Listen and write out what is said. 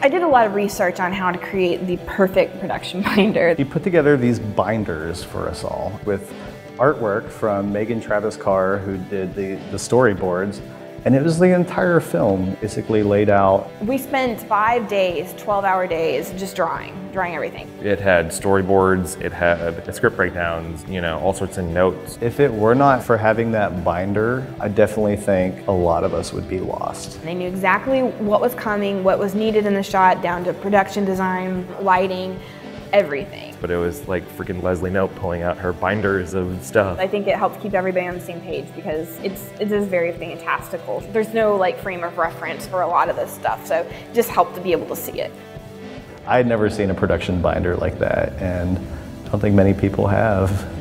I did a lot of research on how to create the perfect production binder. He put together these binders for us all with artwork from Megan Travis Carr, who did the storyboards, and it was the entire film basically laid out. We spent 5 days, 12-hour days, just drawing everything. It had storyboards, it had script breakdowns, you know, all sorts of notes. If it were not for having that binder, I definitely think a lot of us would be lost. They knew exactly what was coming, what was needed in the shot, down to production design, lighting, everything. But it was like freaking Leslie Knope pulling out her binders of stuff. I think it helps keep everybody on the same page because it is very fantastical. There's no like frame of reference for a lot of this stuff, so it just helped to be able to see it. I had never seen a production binder like that, and I don't think many people have.